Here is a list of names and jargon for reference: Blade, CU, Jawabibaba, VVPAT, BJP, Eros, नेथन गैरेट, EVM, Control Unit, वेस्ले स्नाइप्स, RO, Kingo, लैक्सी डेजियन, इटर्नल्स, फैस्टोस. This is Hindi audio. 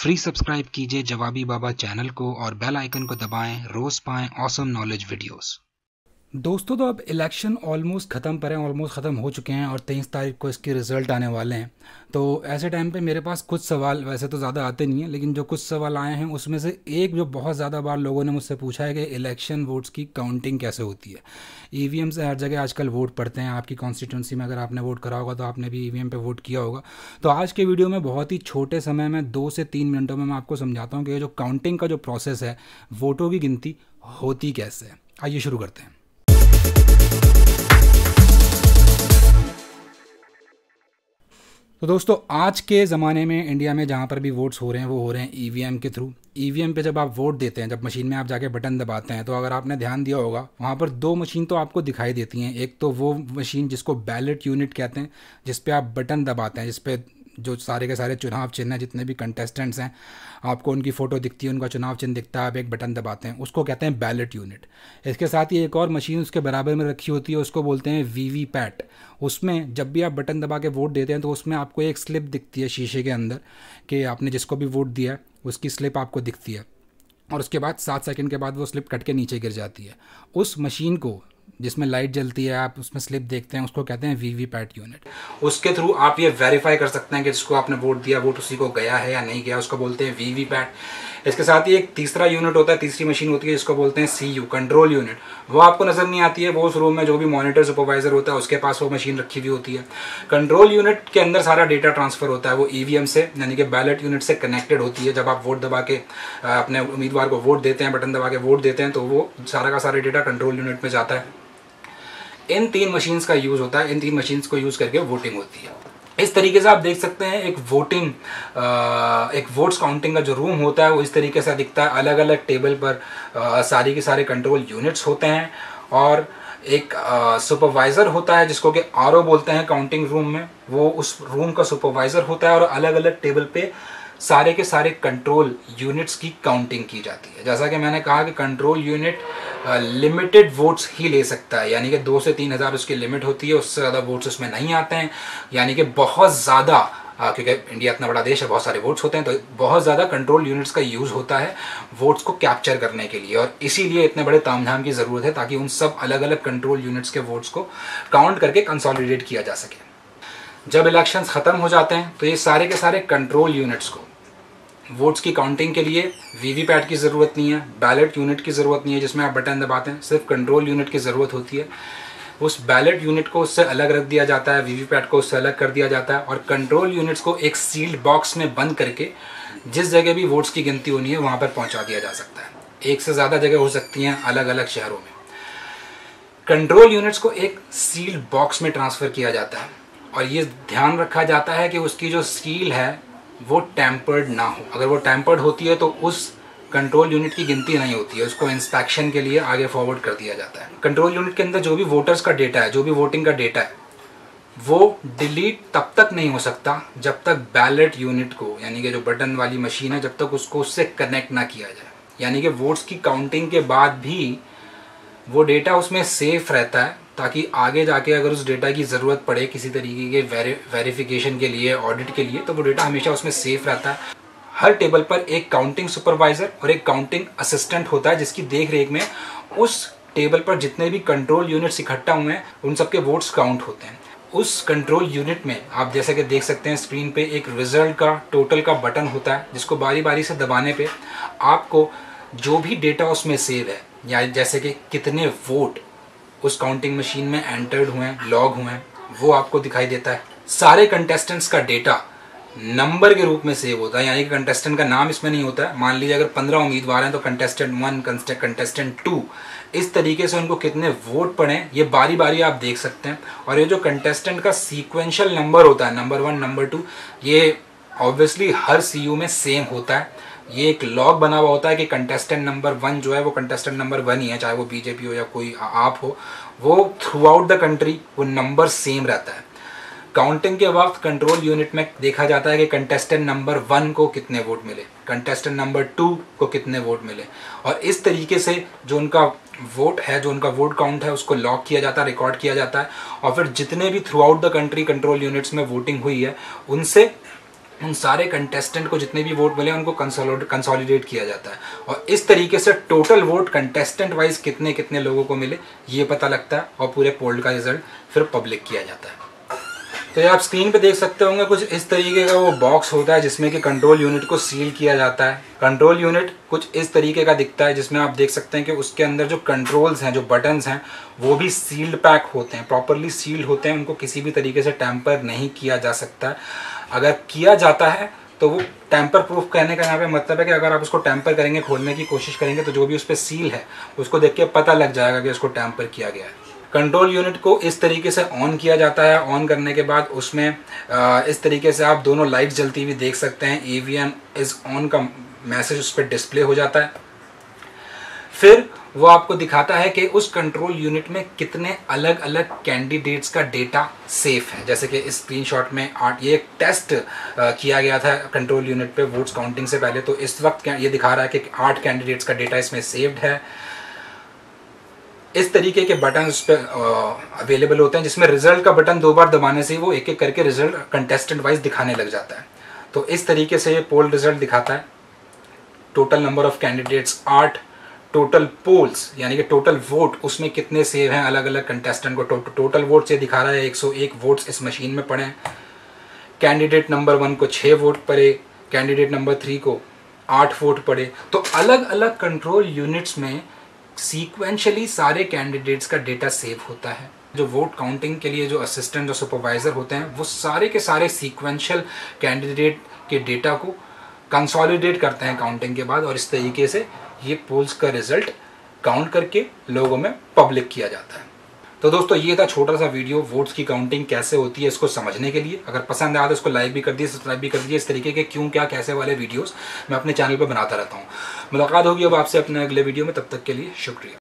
फ्री सब्सक्राइब कीजिए जवाबी बाबा चैनल को और बेल आइकन को दबाएं, रोज पाएं ऑसम नॉलेज वीडियोस। दोस्तों, तो अब इलेक्शन ऑलमोस्ट ख़त्म हो चुके हैं और 23 तारीख को इसके रिज़ल्ट आने वाले हैं। तो ऐसे टाइम पे मेरे पास कुछ सवाल, वैसे तो ज़्यादा आते नहीं हैं, लेकिन जो कुछ सवाल आए हैं उसमें से एक जो बहुत ज़्यादा बार लोगों ने मुझसे पूछा है कि इलेक्शन वोट्स की काउंटिंग कैसे होती है। EVM से हर जगह आजकल वोट पड़ते हैं। आपकी कॉन्स्टिट्यूंसी में अगर आपने वोट करा होगा तो आपने भी EVM पर वोट किया होगा। तो आज के वीडियो में बहुत ही छोटे समय में 2 से 3 मिनटों में मैं आपको समझाता हूँ कि जो काउंटिंग का जो प्रोसेस है, वोटों की गिनती होती कैसे है। आइए शुरू करते हैं। तो दोस्तों, आज के ज़माने में इंडिया में जहाँ पर भी वोट्स हो रहे हैं वो हो रहे हैं EVM के थ्रू। EVM पे जब आप वोट देते हैं, जब मशीन में आप जाके बटन दबाते हैं, तो अगर आपने ध्यान दिया होगा वहाँ पर 2 मशीन तो आपको दिखाई देती हैं। एक तो वो मशीन जिसको बैलेट यूनिट कहते हैं, जिस पे आप बटन दबाते हैं, जिस पे जो सारे के सारे चुनाव चिन्ह हैं, जितने भी कंटेस्टेंट्स हैं, आपको उनकी फ़ोटो दिखती है, उनका चुनाव चिन्ह दिखता है, आप एक बटन दबाते हैं, उसको कहते हैं बैलेट यूनिट। इसके साथ ही एक और मशीन उसके बराबर में रखी होती है, उसको बोलते हैं VVPAT। उसमें जब भी आप बटन दबा के वोट देते हैं तो उसमें आपको एक स्लिप दिखती है शीशे के अंदर कि आपने जिसको भी वोट दिया उसकी स्लिप आपको दिखती है, और उसके बाद 7 सेकेंड के बाद वो स्लिप कट के नीचे गिर जाती है। उस मशीन को जिसमें लाइट जलती है, आप उसमें स्लिप देखते हैं, उसको कहते हैं VVPAT यूनिट। उसके थ्रू आप ये वेरीफाई कर सकते हैं कि जिसको आपने वोट दिया वोट उसी को गया है या नहीं गया, उसको बोलते हैं VVPAT। इसके साथ ही एक तीसरा यूनिट होता है, तीसरी मशीन होती है, जिसको बोलते हैं CU, कंट्रोल यूनिट। वो आपको नज़र नहीं आती है, वो उस रूम में जो भी मॉनिटर सुपरवाइजर होता है उसके पास वो मशीन रखी हुई होती है। कंट्रोल यूनिट के अंदर सारा डेटा ट्रांसफ़र होता है, वो EVM से यानी कि बैलेट यूनिट से कनेक्टेड होती है। जब आप वोट दबा के अपने उम्मीदवार को वोट देते हैं, बटन दबा के वोट देते हैं, तो वो सारा का सारा डेटा कंट्रोल यूनिट में जाता है। इन 3 मशीन्स का यूज़ होता है, इन 3 मशीन्स को यूज़ करके वोटिंग होती है। इस तरीके से आप देख सकते हैं एक वोट्स काउंटिंग का जो रूम होता है वो इस तरीके से दिखता है। अलग अलग टेबल पर सारी के सारे कंट्रोल यूनिट्स होते हैं और एक सुपरवाइज़र होता है जिसको कि RO बोलते हैं। काउंटिंग रूम में वो उस रूम का सुपरवाइज़र होता है और अलग अलग टेबल पर सारे के सारे कंट्रोल यूनिट्स की काउंटिंग की जाती है। जैसा कि मैंने कहा कि कंट्रोल यूनिट लिमिटेड वोट्स ही ले सकता है, यानी कि 2 से 3 हज़ार उसकी लिमिट होती है, उससे ज़्यादा वोट्स उसमें नहीं आते हैं। यानी कि बहुत ज़्यादा, क्योंकि इंडिया इतना बड़ा देश है, बहुत सारे वोट्स होते हैं, तो बहुत ज़्यादा कंट्रोल यूनिट्स का यूज़ होता है वोट्स को कैप्चर करने के लिए, और इसीलिए इतने बड़े तामझाम की ज़रूरत है ताकि उन सब अलग अलग कंट्रोल यूनिट्स के वोट्स को काउंट करके कंसॉलिडेट किया जा सके। जब इलेक्शंस ख़त्म हो जाते हैं तो ये सारे के सारे कंट्रोल यूनिट्स को वोट्स की काउंटिंग के लिए VVPAT की ज़रूरत नहीं है, बैलेट यूनिट की ज़रूरत नहीं है जिसमें आप बटन दबाते हैं, सिर्फ कंट्रोल यूनिट की ज़रूरत होती है। उस बैलेट यूनिट को उससे अलग रख दिया जाता है, VVPAT को उससे अलग कर दिया जाता है, और कंट्रोल यूनिट्स को एक सील्ड बॉक्स में बंद करके जिस जगह भी वोट्स की गिनती होनी है वहाँ पर पहुँचा दिया जा सकता है। 1 से ज़्यादा जगह हो सकती हैं अलग अलग शहरों में। कंट्रोल यूनिट्स को एक सील्ड बॉक्स में ट्रांसफ़र किया जाता है और ये ध्यान रखा जाता है कि उसकी जो सील है वो टैम्पर्ड ना हो। अगर वो टैम्पर्ड होती है तो उस कंट्रोल यूनिट की गिनती नहीं होती है, उसको इंस्पेक्शन के लिए आगे फॉरवर्ड कर दिया जाता है। कंट्रोल यूनिट के अंदर जो भी वोटर्स का डेटा है, जो भी वोटिंग का डेटा है, वो डिलीट तब तक नहीं हो सकता जब तक बैलेट यूनिट को, यानी कि जो बटन वाली मशीन है, जब तक उसको उससे कनेक्ट ना किया जाए। यानी कि वोट्स की काउंटिंग के बाद भी वो डेटा उसमें सेफ रहता है, ताकि आगे जाके अगर उस डेटा की ज़रूरत पड़े किसी तरीके के वेरिफिकेशन के लिए, ऑडिट के लिए, तो वो डेटा हमेशा उसमें सेफ रहता है। हर टेबल पर एक काउंटिंग सुपरवाइज़र और एक काउंटिंग असिस्टेंट होता है जिसकी देखरेख में उस टेबल पर जितने भी कंट्रोल यूनिट्स इकट्ठा हुए हैं उन सबके वोट्स काउंट होते हैं। उस कंट्रोल यूनिट में आप जैसा कि देख सकते हैं स्क्रीन पर एक रिजल्ट का, टोटल का बटन होता है जिसको बारी बारी से दबाने पर आपको जो भी डेटा उसमें सेव है, या जैसे कि कितने वोट उस काउंटिंग मशीन में एंटर्ड हुए हैं, लॉग हुए हैं, वो आपको दिखाई देता है। सारे कंटेस्टेंट्स का डेटा नंबर के रूप में सेव होता है, यानी कि कंटेस्टेंट का नाम इसमें नहीं होता है। मान लीजिए अगर 15 उम्मीदवार हैं तो कंटेस्टेंट 1, कंटेस्टेंट 2, इस तरीके से उनको कितने वोट पड़े ये बारी बारी आप देख सकते हैं। और ये जो कंटेस्टेंट का सीक्वेंशल नंबर होता है, नंबर 1, नंबर 2, ये ऑब्वियसली हर CU में सेम होता है। ये एक लॉग बना हुआ होता है कि कंटेस्टेंट नंबर 1 जो है वो कंटेस्टेंट नंबर 1 ही है, चाहे वो BJP हो या कोई आप हो, वो थ्रू आउट द कंट्री वो नंबर सेम रहता है। काउंटिंग के वक्त कंट्रोल यूनिट में देखा जाता है कि कंटेस्टेंट नंबर 1 को कितने वोट मिले, कंटेस्टेंट नंबर 2 को कितने वोट मिले, और इस तरीके से जो उनका वोट है, जो उनका वोट काउंट है, उसको लॉग किया जाता है, रिकॉर्ड किया जाता है। और फिर जितने भी throughout the country control units में वोटिंग हुई है उनसे उन सारे कंटेस्टेंट को जितने भी वोट मिले उनको कंसोलिडेट किया जाता है और इस तरीके से टोटल वोट कंटेस्टेंट वाइज कितने कितने लोगों को मिले ये पता लगता है और पूरे पोल का रिजल्ट फिर पब्लिक किया जाता है। तो ये आप स्क्रीन पे देख सकते होंगे कुछ इस तरीके का वो बॉक्स होता है जिसमें कि कंट्रोल यूनिट को सील किया जाता है। कंट्रोल यूनिट कुछ इस तरीके का दिखता है जिसमें आप देख सकते हैं कि उसके अंदर जो कंट्रोल्स हैं, जो बटन्स हैं, वो भी सील्ड पैक होते हैं, प्रॉपरली सील्ड होते हैं, उनको किसी भी तरीके से टैम्पर नहीं किया जा सकता। अगर किया जाता है तो वो टैम्पर प्रूफ कहने का यहाँ पे मतलब है कि अगर आप उसको टैम्पर करेंगे, खोलने की कोशिश करेंगे तो जो भी उस पर सील है उसको देख के पता लग जाएगा कि उसको टैम्पर किया गया है। कंट्रोल यूनिट को इस तरीके से ऑन किया जाता है। ऑन करने के बाद उसमें इस तरीके से आप दोनों लाइट्स जलती हुई देख सकते हैं। EVM इज ऑन का मैसेज उस पर डिस्प्ले हो जाता है। फिर वो आपको दिखाता है कि उस कंट्रोल यूनिट में कितने अलग अलग कैंडिडेट्स का डेटा सेफ है। जैसे कि इस स्क्रीनशॉट में ये एक टेस्ट किया गया था कंट्रोल यूनिट पे वोट्स काउंटिंग से पहले, तो इस वक्त ये दिखा रहा है कि 8 कैंडिडेट्स का डेटा इसमें सेव्ड है। इस तरीके के बटन उस पर अवेलेबल होते हैं जिसमें रिजल्ट का बटन 2 बार दबाने से ही वो एक एक करके रिजल्ट कंटेस्टेंट वाइज दिखाने लग जाता है। तो इस तरीके से ये पोल रिजल्ट दिखाता है। Total number of candidates 8, total polls यानी कि टोटल वोट उसमें कितने सेव हैं अलग अलग कंटेस्टेंट को। टोटल वोट्स ये दिखा रहा है 101 वोट्स इस मशीन में पड़े हैं। कैंडिडेट नंबर 1 को 6 वोट पड़े, कैंडिडेट नंबर 3 को 8 वोट पड़े। तो अलग अलग कंट्रोल यूनिट्स में सीक्वेंशली सारे कैंडिडेट्स का डेटा सेव होता है। जो वोट काउंटिंग के लिए जो असिस्टेंट और सुपरवाइजर होते हैं वो सारे के सारे सीक्वेंशल कैंडिडेट के डेटा को कंसोलिडेट करते हैं काउंटिंग के बाद और इस तरीके से ये पोल्स का रिजल्ट काउंट करके लोगों में पब्लिक किया जाता है। तो दोस्तों ये था छोटा सा वीडियो वोट्स की काउंटिंग कैसे होती है इसको समझने के लिए। अगर पसंद आया तो इसको लाइक भी कर दिए, सब्सक्राइब भी कर दिए। इस तरीके के क्यों क्या कैसे वाले वीडियोस मैं अपने चैनल पर बनाता रहता हूँ। मुलाकात होगी अब आपसे अपने अगले वीडियो में, तब तक के लिए शुक्रिया।